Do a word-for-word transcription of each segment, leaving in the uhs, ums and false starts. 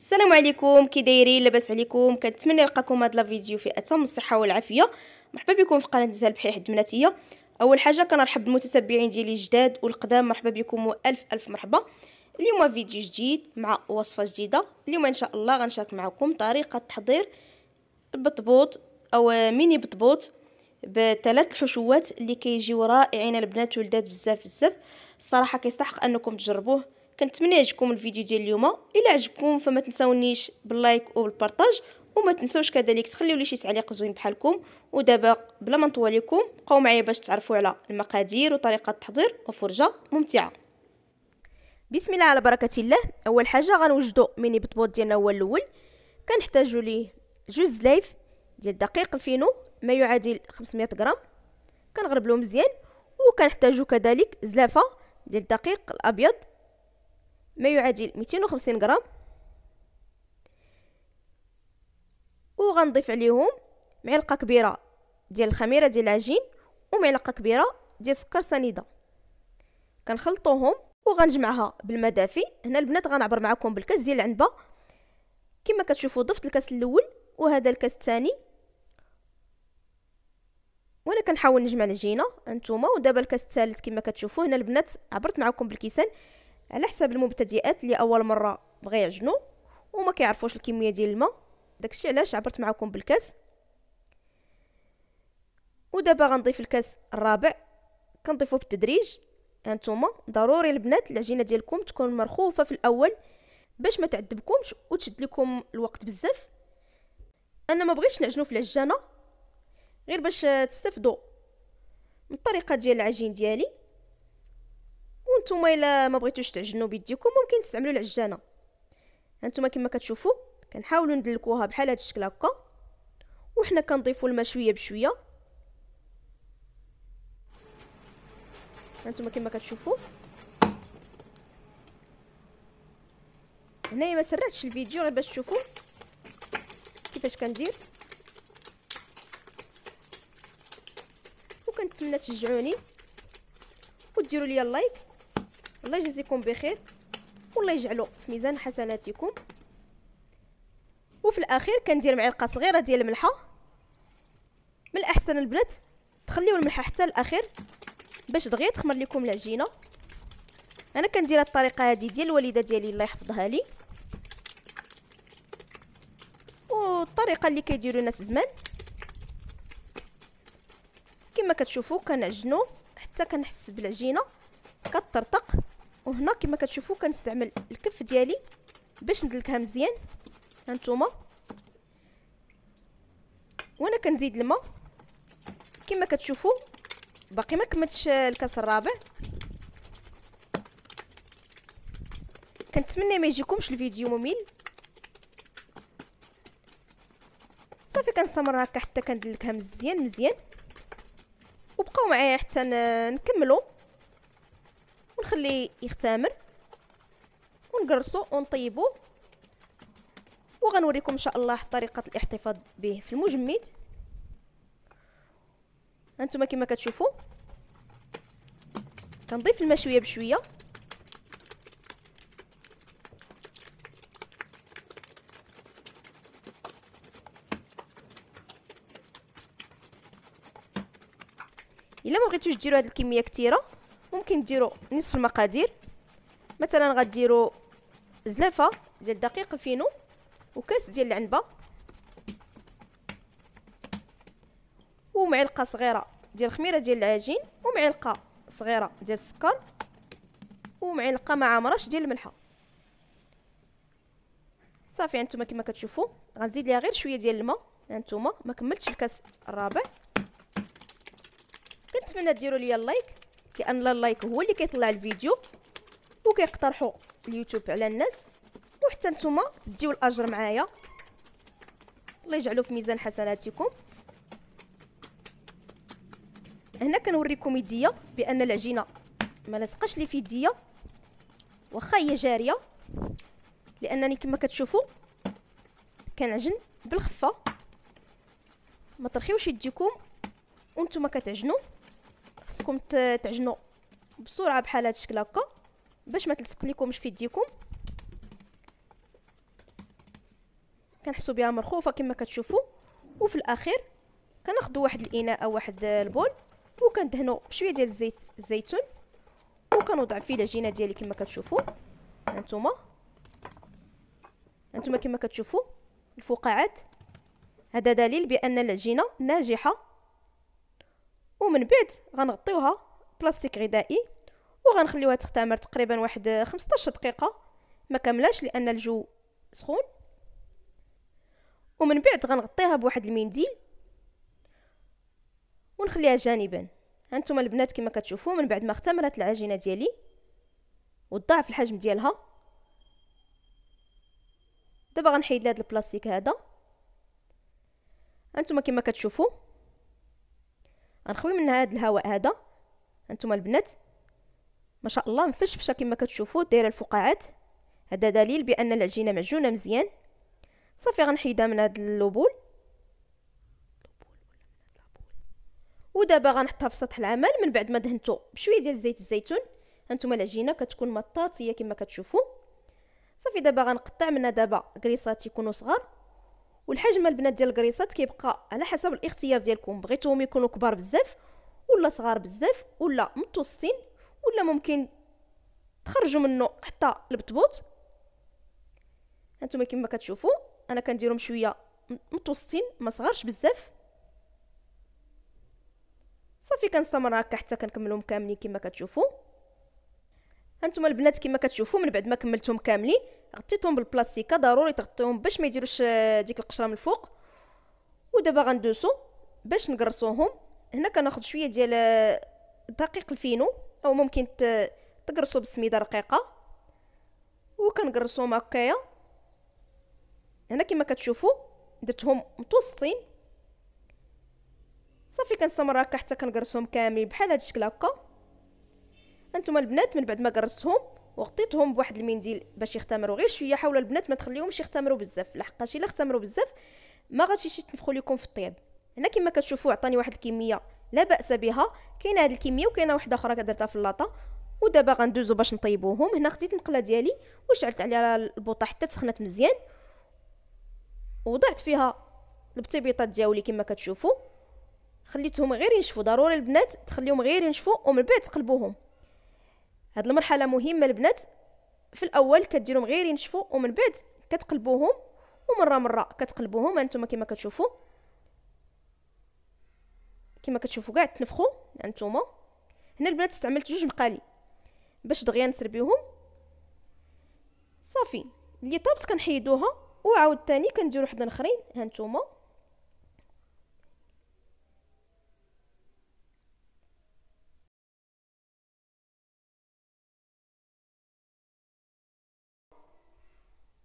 السلام عليكم، كي دايرين؟ لاباس عليكم؟ كنتمنى نلقاكم هاد لا فيديو في اتم الصحه والعافيه. مرحبا بكم في قناه نزهه البحيح البناتيه. اول حاجه كنرحب بالمتتبعين ديالي الجداد والقدام، مرحبا بكم والف الف مرحبا. اليوم فيديو جديد مع وصفه جديده. اليوم ان شاء الله غنشارك معكم طريقه تحضير البطبوط او ميني بطبوط بثلاث الحشوات اللي كيجيو رائعين البنات والدات بزاف بزاف. الصراحه كيستحق انكم تجربوه. كنتمنى يعجبكم الفيديو ديال اليوم. الا عجبكم فما تنساونيش باللايك وبالبارطاج، وما تنسوش كذلك تخليو لي شي تعليق زوين بحالكم. ودابا بلا ما نطول لكم بقاو معايا باش تعرفوا على المقادير وطريقه التحضير وفرجه ممتعه. بسم الله على بركه الله. اول حاجه غنوجدوا ميني بطبوط ديالنا. هو الاول كنحتاجوا ليه جوج زلايف ديال الدقيق الفينو ما يعادل خمسمية غرام، كنغربلو مزيان. وكنحتاجوا كذلك زلافه ديال الدقيق الابيض ما يعادل مئتين وخمسين غرام، وغنضيف عليهم معلقه كبيره ديال الخميره ديال العجين ومعلقه كبيره ديال السكر سنيده. كنخلطوهم وغنجمعها بالماء دافي. هنا البنات غنعبر معكم بالكاس ديال العنبه. كما كتشوفوا ضفت الكاس الاول وهذا الكاس الثاني، وانا كنحاول نجمع العجينه انتوما. ودابا الكاس الثالث كما كتشوفوا. هنا البنات عبرت معكم بالكيسان على حساب المبتدئات اللي اول مره بغا يعجنوا وما كيعرفوش الكميه ديال الماء، داكشي علاش عبرت معكم بالكاس. ودابا غنضيف الكاس الرابع، كنضيفو بالتدريج هانتوما. ضروري البنات العجينه ديالكم تكون مرخوفه في الاول باش ما تعذبكمش وتشد لكم الوقت بزاف. انا ما بغيتش نعجنو في العجانه غير باش تستافدوا من الطريقه ديال العجين ديالي. وانتوما الا ما بغيتوش تعجنوا بيديكم ممكن تستعملوا العجانه. هانتوما كما كتشوفوا كنحاولوا ندلكوها بحال هذا الشكل هكا، وحنا كنضيفوا الماء شويه بشويه. هانتوما كما كتشوفوا. هنايا ما سرعتش الفيديو غير باش تشوفوا كيفاش كندير. وكنتمنى تشجعوني وديروا لي اللايك. الله يجزيكم بخير والله يجعلو في ميزان حسناتكم. وفي الاخير كندير معلقه صغيره ديال الملحه. من الاحسن البنات تخليو الملحه حتى الاخير باش دغيا تخمر لكم العجينه. انا كندير هاد الطريقه هادي ديال الوالده ديالي الله يحفظها لي، والطريقه اللي كيديروا الناس زمان. كما كتشوفوا كنعجنو حتى كنحس بالعجينه كترطق. وهنا كما كتشوفوا كنستعمل الكف ديالي باش ندلكها مزيان هانتوما. وانا كنزيد الماء كما كتشوفوا. باقي ما كملتش الكاس الرابع. كنتمنى ما يجيكمش الفيديو ممل. صافي كنستمر هكا حتى كندلكها مزيان مزيان. وبقاو معايا حتى نكملوا ونخليه يختمر ونقرصو ونطيبو. وغنوريكم ان شاء الله طريقه الاحتفاظ به في المجمد. هانتوما كما كتشوفوا كنضيف الماء شويه بشويه. الا ما بغيتوش ديروا هذه الكميه كثيره ممكن ديروا نصف المقادير. مثلا غديروا زلافه ديال الدقيق الفينو وكاس ديال العنبه ومعلقه صغيره ديال الخميره ديال العجين ومعلقه صغيره ديال السكر ومعلقه ما عامراش ديال الملحه. صافي هانتوما كما كتشوفوا. غنزيد ليها غير شويه ديال الماء. هانتوما ما كملتش الكاس الرابع. كنتمنى ديروا لي اللايك لان اللايك هو اللي كيطلع الفيديو وكيقترحوا اليوتيوب على الناس، وحتى نتوما تديو الاجر معايا. الله يجعلو في ميزان حسناتكم. هنا كنوريكم يديه بان العجينه ما لصقش لي في يديه واخا هي جاريه، لانني كما كتشوفوا كنعجن بالخفه. ما ترخيوش يديكم وانتوما كتعجنوا. خصكم تعجنوا بسرعه بحال هذا الشكل هكا باش ما تلصق لكمش في يديكم. كنحسوا بها مرخوفه كما كتشوفوا. وفي الاخير كناخذوا واحد الاناء او واحد البول وكندهنوا بشويه ديال الزيت الزيتون وكنوضع فيه العجينه ديالي كما كتشوفوا هانتوما هانتوما كما كتشوفوا الفقاعات. هذا دليل بان العجينه ناجحه. ومن بعد غنغطيوها بلاستيك غذائي وغنخليوها تختمر تقريبا واحد خمسطاش دقيقه ما كاملاش لان الجو سخون. ومن بعد غنغطيها بواحد المنديل ونخليها جانبا. هانتوما البنات كما كتشوفوا من بعد ما اختمرت العجينه ديالي وضاعف الحجم ديالها. دابا غنحيد لهاد البلاستيك هذا. هانتوما كما كتشوفوا غنخوي منها هاد الهواء هذا. هانتوما البنات ما شاء الله مفشفشه كما كتشوفوا دايره الفقاعات. هذا دليل بان العجينه معجونه مزيان. صافي غنحيدها من هاد اللبول. ودابا غنحطها في سطح العمل من بعد ما دهنتو بشويه ديال زيت الزيتون. هانتوما العجينه كتكون مطاطيه كما كتشوفوا. صافي دابا غنقطع منها دابا كريسات يكونوا صغار. والحجم البنات ديال الكريسات كيبقى على حسب الاختيار ديالكم، بغيتوهم يكونوا كبار بزاف ولا صغار بزاف ولا متوسطين ولا ممكن تخرجوا منه حتى البطبوط. هانتوما كما كتشوفوا انا كنديرهم شويه متوسطين ما صغارش بزاف. صافي كنستمر هكا حتى كنكملهم كاملين كما كتشوفوا. هانتوما البنات كما كتشوفوا من بعد ما كملتهم كاملين غطيتهم بالبلاستيكه، ضروري تغطيهم باش ما يديروش ديك القشره من الفوق. ودابا غندوسو باش نقرصوهم. هنا كناخذ شويه ديال دقيق الفينو او ممكن تقرصوا بالسميده رقيقه وكنقرصوهم هكايا. هنا كما كتشوفوا درتهم متوسطين. صافي كنستمر هكا حتى كنقرصهم كاملين بحال هاد الشكل هكا. هانتوما البنات من بعد ما قرصتهم وغطيتهم بواحد المنديل باش يختمروا غير شويه. حاول البنات ما تخليهمش يختمروا بزاف لحقاش الا اختمروا بزاف ما غاتيش يتنفخوا لكم في الطياب. هنا كما كتشوفوا عطاني واحد الكميه لا باس بها، كاينه هاد الكميه وكاينه واحده اخرى كدرتها في اللاطه. ودابا غندوزو باش نطيبوهم. هنا خديت المقله ديالي وشعلت عليها البوطه حتى تسخنت مزيان ووضعت فيها البطيبيطات ديالي كما كتشوفوا. خليتهم غير ينشفوا، ضروري البنات تخليهم غير ينشفوا ومن بعد تقلبوهم. هاد المرحله مهمه البنات، في الاول كديرهم غير ينشفوا ومن بعد كتقلبوهم ومره مره كتقلبوهم. هانتوما كما كتشوفوا كما كتشوفوا كاع تنفخوا هانتوما. هنا البنات استعملت جوج مقالي باش دغيا نسربيهم. صافي اللي طابت كنحيدوها وعاود ثاني كنديروا حدا اخرين هانتوما.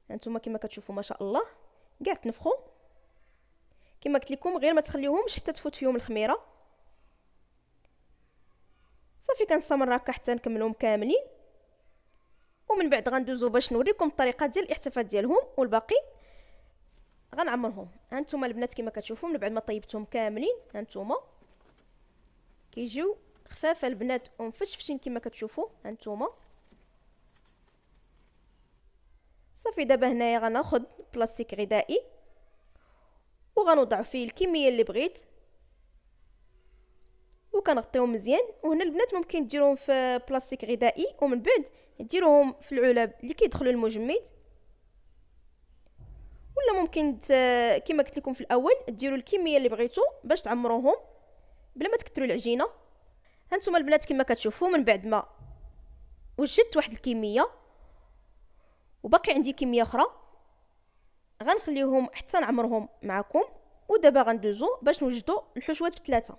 هانتوما كما كتشوفوا ما شاء الله كاع تنفخوا كما قلت لكم، غير ما تخليوهمش حتى تفوت فيهم الخميره. صافي كنستمر هكا حتى نكملهم كاملين. ومن بعد غندوزو باش نوريكم الطريقه ديال الاحتفاظ ديالهم والباقي غنعمرهم. هانتوما البنات كما كتشوفوا من بعد ما طيبتهم كاملين هانتوما كيجيو خفافه البنات ومفشفشين كما كتشوفوا هانتوما. صافي دابا هنايا غناخد بلاستيك غذائي وغنوضع فيه الكميه اللي بغيت وكنغطيهم مزيان. وهنا البنات ممكن ديروهم في بلاستيك غذائي ومن بعد ديروهم في العلب اللي كيدخلوا المجمد، ولا ممكن كما قلت لكم في الاول ديروا الكميه اللي بغيتو باش تعمروهم بلا ما تكثروا العجينه. هانتوما البنات كما كتشوفوا من بعد ما وجدت واحد الكميه وباقي عندي كميه اخرى غنخليهم حتى نعمرهم معكم. ودابا غندوزو باش نوجدوا الحشوات بثلاثه.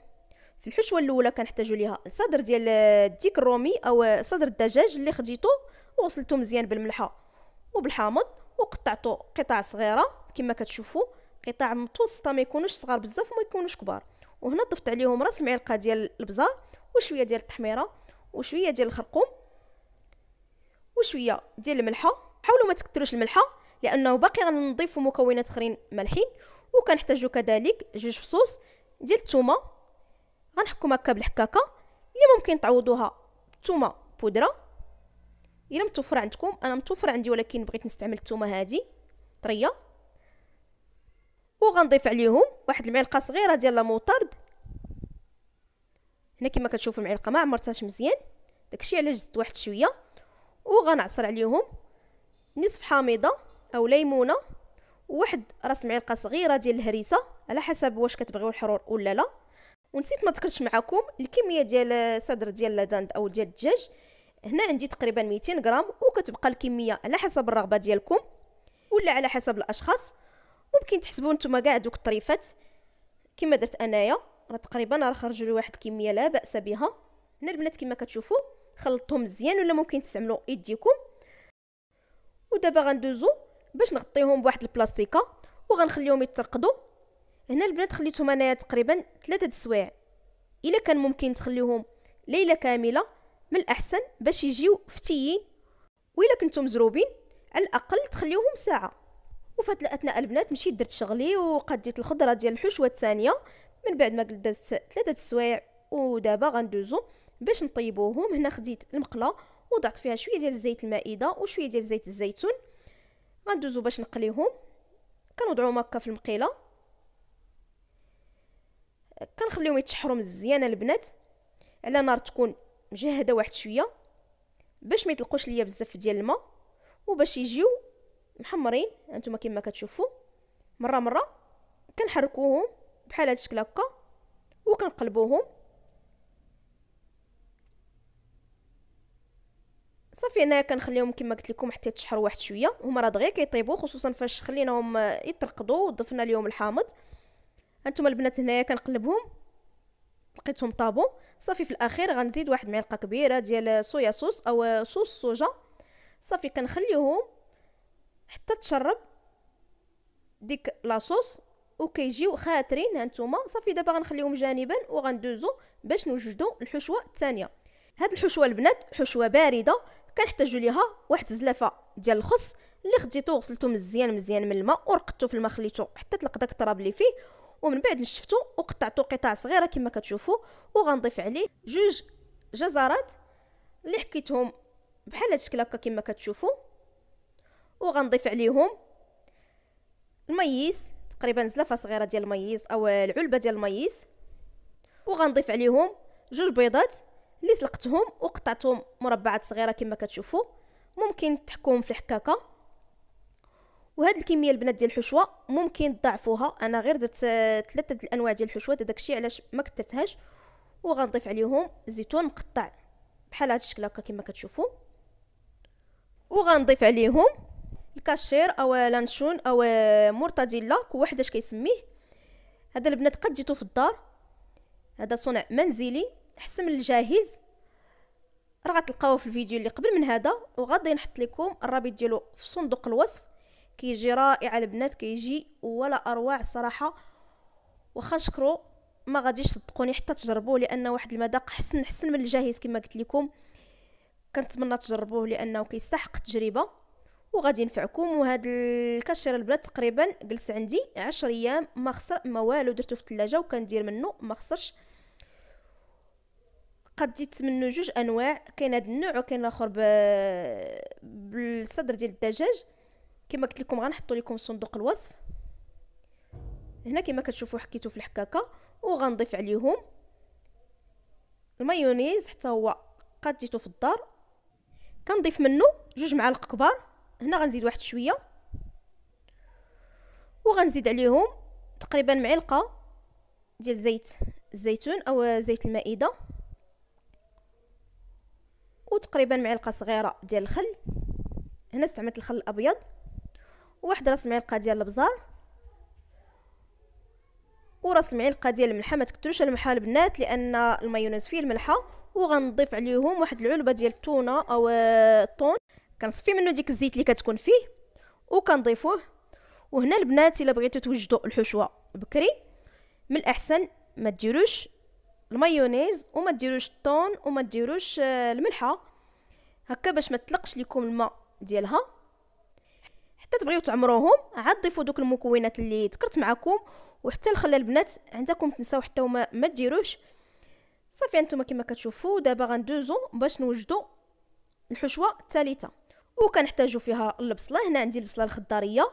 في الحشوه الاولى كنحتاجوا ليها صدر ديال الديك الرومي او صدر الدجاج اللي خديته وغسلته مزيان بالملحه وبالحامض وقطعته قطع صغيره كما كتشوفوا، قطع متوسطه ما يكونوش صغار بزاف وما يكونوش كبار. وهنا ضفت عليهم راس المعلقه ديال البزار وشويه ديال التحميره وشويه ديال الخرقوم وشويه ديال الملحه. حاولوا ما تكثروش الملحه لانه باقي غنضيفوا مكونات اخرين مالحين. وكنحتاجوا كذلك جوج فصوص ديال الثومه غنحكم هكا بالحكاكه اللي ممكن تعوضوها الثومه بودره الا متوفره عندكم. انا متوفره عندي ولكن بغيت نستعمل الثومه هذه طريه. وغنضيف عليهم واحد المعلقه صغيره ديال الموطرد. هنا كما كتشوفوا المعلقه ما عمرتهاش مزيان، داكشي علاش زدت واحد شويه. وغنعصر عليهم نصف حامضه او ليمونه وواحد راس معلقه صغيره ديال الهريسه على حسب واش كتبغيو الحرور ولا لا. ونسيت ما ذكرتش معكم الكميه ديال صدر ديال الدند او ديال الدجاج، هنا عندي تقريبا مئتين غرام، وكتبقى الكميه على حسب الرغبه ديالكم ولا على حسب الاشخاص. ممكن تحسبوا نتوما كاع دوك الطريفات كما درت انايا، راه تقريبا راه خرجوا لي واحد الكميه لا باس بها. هنا البنات كما كتشوفوا خلطتهم مزيان، ولا ممكن تستعملوا ايديكم. ودابا غندوزو باش نغطيهم بواحد البلاستيكه وغنخليهم يترقدوا. هنا البنات خليتهم انايا تقريبا ثلاثه د السوايع، الا كان ممكن تخليوهم ليله كامله من الاحسن باش يجيو فتيين، والا كنتم مزروبين على الاقل تخليوهم ساعه. وفي هاد الاثناء البنات مشيت درت شغلي وقديت الخضره ديال الحشوه الثانيه من بعد ما دازت ثلاثه د السوايع. ودابا غندوزو باش نطيبوهم. هنا خديت المقله وضعت فيها شويه ديال زيت المائده وشويه ديال زيت الزيتون، غندوزو باش نقليهم. كنوضعوهم هكا في المقيله، كنخليهم يتشحروا مزيان البنات على نار تكون مجهده واحد شويه باش ما يطلقوش ليا بزاف ديال الماء، وباش يجيو محمرين. هانتوما كما كتشوفوا مره مره كنحركوهم بحال هاد الشكل هكا وكنقلبوهم. صافي هنايا كنخليهم كما قلت لكم حتى يتشحروا واحد شويه، هما راه دغيا كيطيبوا خصوصا فاش خليناهم يترقدوا وضفنا ليهم الحامض. هانتوما البنات هنايا كنقلبهم، لقيتهم طابو. صافي في الاخير غنزيد واحد معلقه كبيره ديال صويا صوص او صوص الصوجه. صافي كنخليهم حتى تشرب ديك لاصوص وكيجيو خاطرين هانتوما. صافي دابا غنخليهم جانبا وغندوزو باش نوجدوا الحشوه الثانيه. هاد الحشوه البنات حشوه بارده، كنحتاجوا ليها واحد زلافه ديال الخس اللي خديتو غسلتو مزيان مزيان من الماء ورقدتو في الماء، خليتو حتى تلق داك التراب اللي فيه، ومن بعد نشفتو وقطعتو قطع صغيره كما كتشوفوا. وغنضيف عليه جوج جزرات اللي حكيتهم بحال هاد الشكل هكا كما كتشوفوا، وغنضيف عليهم الميز تقريبا زلافه صغيره ديال الميز او العلبه ديال الميز. وغنضيف عليهم جوج بيضات اللي سلقتهم وقطعتهم مربعات صغيره كما كتشوفوا، ممكن تحكوهم في الحكاكه. وهاد الكميه البنات ديال الحشوه ممكن تضاعفوها، انا غير درت ثلاثه الانواع ديال الحشوه داكشي علاش ما كثرتهاش. وغنضيف عليهم زيتون مقطع بحال هاد الشكل هكا كما كتشوفوا، وغنضيف عليهم الكاشير او لانشون او مرتديلا كل واحد اش كيسميه. هذا البنات قد جيتو في الدار، هذا صنع منزلي احسن من الجاهز، راه غتلقاوه في الفيديو اللي قبل من هذا، وغادي نحط لكم الرابط ديالو في صندوق الوصف. كيجي رائع البنات، كيجي ولا اروع صراحه. واخا نشكرو ما غاديش صدقوني حتى تجربوه، لان واحد المذاق حسن حسن من الجاهز كما قلت لكم. كنتمنى تجربوه لانه كيستحق التجربه وغادي ينفعكم. وهذا الكاشير البنات تقريبا جلس عندي عشر ايام ما خسر ما والو، درته في الثلاجه وكندير منه ما خسرش. قديت منه جوج انواع، كاين هذا النوع وكاين الاخر بالصدر ديال الدجاج كما قلت لكم، غنحطوا لكم في صندوق الوصف. هنا كما كتشوفوا حكيتو في الحكاكه. وغنضيف عليهم المايونيز حتى هو قد جيتو في الدار، كنضيف منه جوج معالق كبار. هنا غنزيد واحد شويه، وغنزيد عليهم تقريبا معلقه ديال زيت الزيتون او زيت المائده، وتقريبا معلقه صغيره ديال الخل. هنا استعملت الخل الابيض، وواحد راس معلقه ديال البزار، وراس المعلقه ديال الملحه. ما تكثروش الملحه البنات لان المايونيز فيه الملحه. وغنضيف عليهم واحد العلبه ديال التونه او الطون، كنصفي منه ديك الزيت اللي كتكون فيه وكنضيفوه. وهنا البنات الا بغيتو توجدوا الحشوه بكري من الاحسن ما ديروش المايونيز وما ديروش الطون وما ديروش الملحه، هكا باش ما تطلقش لكم الماء ديالها. حتى تبغيو تعمروهم عاد ضيفوا دوك المكونات اللي ذكرت معكم، وحتى الخل البنات عندكم تنساو حتى هما ما ديروش. صافي هانتوما كما كتشوفوا دابا غندوزو باش نوجدوا الحشوه الثالثه، وكنحتاجو فيها البصله. هنا عندي البصله الخضاريه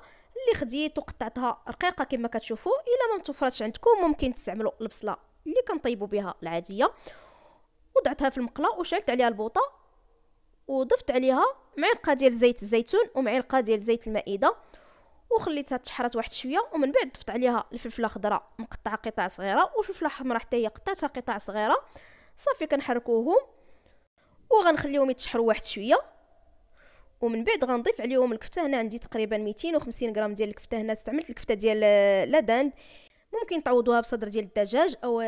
اللي خديت وقطعتها رقيقه كما كتشوفوا. الا ما متوفرتش عندكم ممكن تستعملوا البصله اللي كنطيبوا بها العاديه. وضعتها في المقله وشعلت عليها البوطه وضفت عليها معلقه ديال زيت الزيتون ومعلقه ديال زيت المائده وخليتها تشحرات واحد شويه. ومن بعد ضفت عليها الفلفله خضراء مقطعه قطع صغيره والفلفله حمراء حتى هي قطعتها قطع صغيره. صافي كنحركوهم وغنخليهم يتشحروا واحد شويه. ومن بعد غنضيف عليهم الكفته. هنا عندي تقريبا مئتين وخمسين غرام ديال الكفته. هنا استعملت الكفته ديال لاداند، ممكن تعوضوها بصدر ديال الدجاج او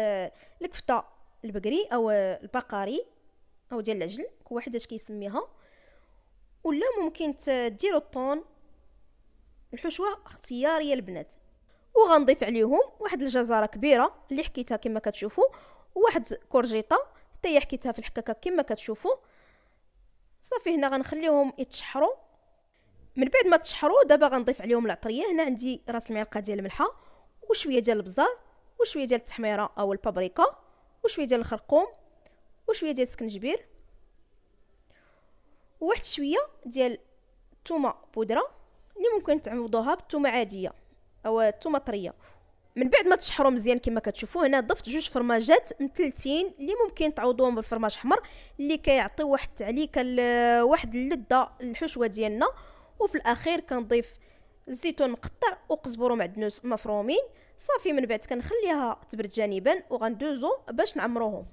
الكفته البقري او البقري او ديال العجل كواحد اش كيسميها، ولا ممكن تديروا الطون. الحشوه اختياريه البنات. وغنضيف عليهم واحد الجزره كبيره اللي حكيتها كما كتشوفوا، وواحد كورجيطه حتى هي حكيتها في الحكاكه كما كتشوفوا. صافي هنا غنخليهم يتشحروا. من بعد ما تشحروا دابا غنضيف عليهم العطريه. هنا عندي راس المعلقه ديال الملحه وشويه ديال البزار وشويه ديال التحميره او البابريكا وشويه ديال الخرقوم وشويه ديال السكنجبير وواحد شويه ديال الثومه بودره اللي ممكن تعوضوها بالثومه عاديه او الثومه طريه. من بعد ما تشحروا مزيان كما كتشوفوا هنا ضفت جوج فرماجات مثلثين اللي ممكن تعوضوهم بالفرماج حمر اللي كيعطي واحد التعليكه واحد اللذه الحشوه ديالنا. وفي الاخير كنضيف الزيتون مقطع وقزبر ومعدنوس مفرومين. صافي من بعد كنخليها تبرد جانبا وغندوزو باش نعمروهم.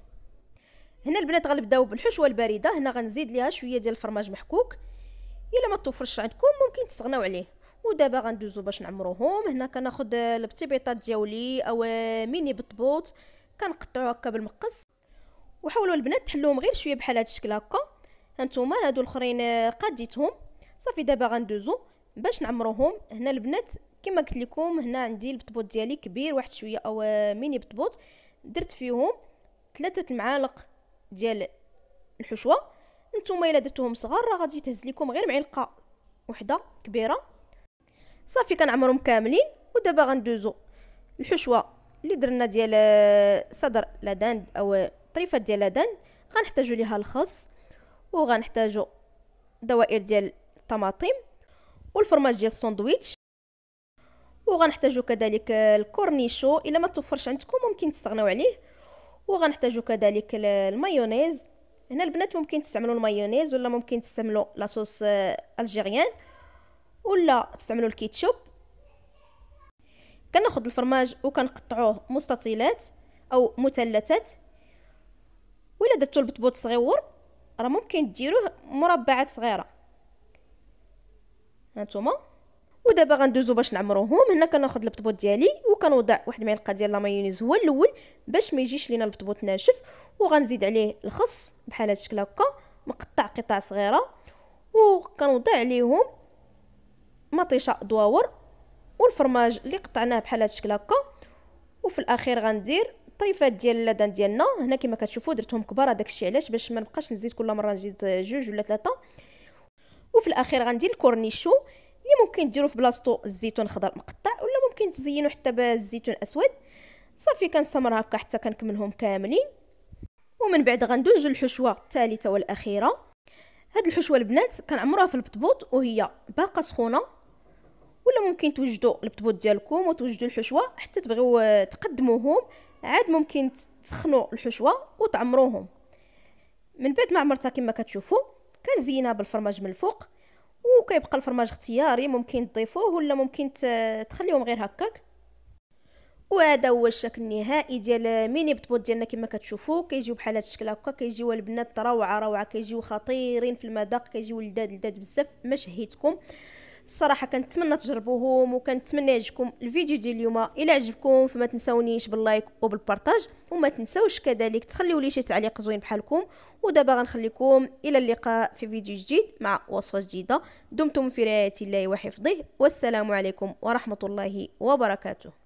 هنا البنات غنبداو بالحشوه البارده. هنا غنزيد ليها شويه ديال الفرماج محكوك، الا ما توفرش عندكم ممكن تستغناو عليه. ودابا غندوزو باش نعمروهم. هنا كناخد البتيبيطات ديالي او ميني بطبوط كنقطعو هكا بالمقص. وحاولوا البنات تحلوهم غير شويه بحال هذا الشكل هكا. هانتوما هادو الاخرين قاديتهم. صافي دابا غندوزو باش نعمروهم. هنا البنات كما قلت لكم هنا عندي البطبوط ديالي كبير واحد شويه او ميني بطبوط، درت فيهم ثلاثه المعالق ديال الحشوه. نتوما الا درتوهم صغار راه غادي تهز لكم غير معلقه وحده كبيره. صافي كنعمرهم كاملين. ودابا غندوزو الحشوه اللي درنا ديال صدر لاداند او طريفات ديال لاداند. غنحتاجو ليها الخس وغنحتاجو دوائر ديال الطماطم والفرماج ديال الساندويتش وغنحتاجو كذلك الكورنيشو، الا ما توفرش عندكم ممكن تستغناو عليه. وغنحتاجو كذلك المايونيز. هنا البنات ممكن تستعملوا المايونيز ولا ممكن تستعملوا لاصوص الجيريان ولا تستعملوا الكيتشوب. كناخذ الفرماج وكنقطعوه مستطيلات او مثلثات، ولا درتوا البطبوط صغيور راه ممكن ديروه مربعات صغيره هانتوما. ودابا غندوزو باش نعمروهم. هنا كناخذ البطبوط ديالي وكنوضع واحد المعلقه ديال المايونيز هو الاول باش ما يجيش لينا البطبوط ناشف. وغنزيد عليه الخس بحال هذا الشكل هكا مقطع قطع صغيره. وكنوضع عليهم مطيشه دواور والفرماج اللي قطعناه بحال هذا الشكل هكا. وفي الاخير غندير الطريفات ديال اللادان ديالنا. هنا كما كتشوفوا درتهم كبار، هذاك الشيء علاش باش ما نبقاش نزيد كل مره نزيد جوج ولا ثلاثه. وفي الاخير غندير الكورنيشو اللي ممكن ديروه في بلاصتو الزيتون خضر مقطع ولا ممكن تزينو حتى بالزيتون اسود. صافي كنستمر هكا حتى كنكملهم كاملين. ومن بعد غندوزو الحشوه الثالثه والاخيره. هاد الحشوه البنات كنعمروها في البطبوط وهي باقه سخونه، ولا ممكن توجدوا البطبوط ديالكم وتوجدوا الحشوه حتى تبغيو تقدموهم. عاد ممكن تسخنوا الحشوه وتعمروهم. من بعد ما عمرتها كما كتشوفوا كنزينها بالفرماج من الفوق، وكيبقى الفرماج اختياري ممكن تضيفوه ولا ممكن تخليهم غير هكاك. وهذا هو الشكل النهائي ديال ميني بطبوط ديالنا كما كتشوفوا. كيجيو بحال هذا الشكل هكا. كيجيو البنات روعه روعه، كيجيو خطيرين في المذاق، كيجيو لذاذ لذاذ بزاف. ما شهيتكم الصراحه، كنتمنى تجربوهم وكنتمنى يعجبكم الفيديو ديال اليوم. الا عجبكم فما تنساونيش باللايك وبالبارطاج، وما تنساوش كذلك تخليوا لي شي تعليق زوين بحالكم. ودابا غنخليكم الى اللقاء في فيديو جديد مع وصفه جديده. دمتم في رعايه الله وحفظه، والسلام عليكم ورحمه الله وبركاته.